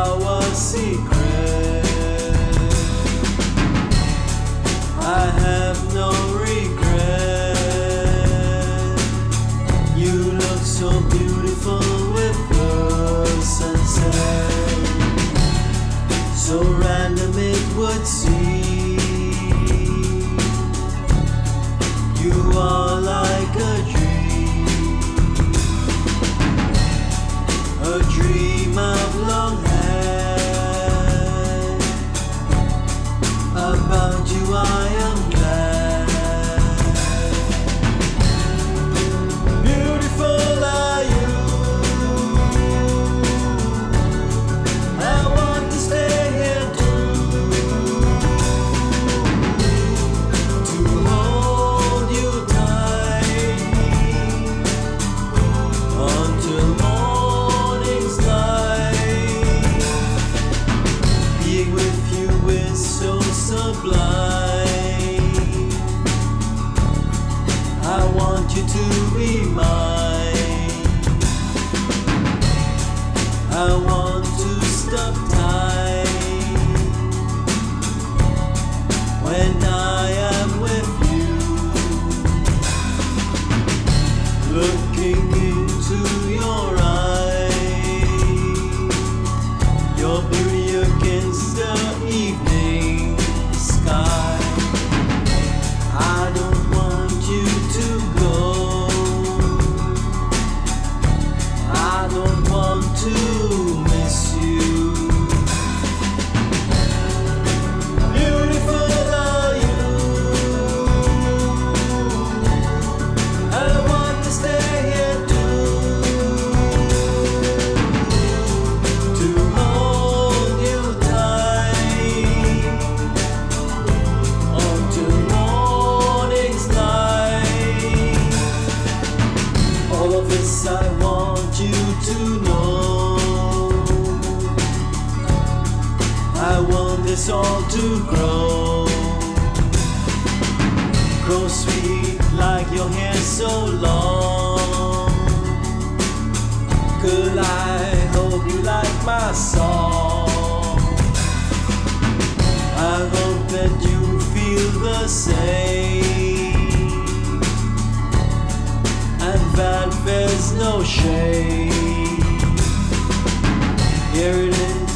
our secret. I have no regret. You look so beautiful with your sunset, so random it would seem. You are like a dream, a dream I've long had. About you I am glad. Beautiful are you, I want to stay here too, to hold you tight until morning. Sublime, I want you to be mine. I want to stop time when I am with you, looking into your eyes, your beauty against the evening. I don't want you to go, I don't want to miss you. Beautiful are you, I want to stay here too, to hold you tight until I want you to know. I want this all to grow, grow sweet like your hair so long. Girl, I hope you like my song. I hope that you feel the same, and that there's no shame. Here it is.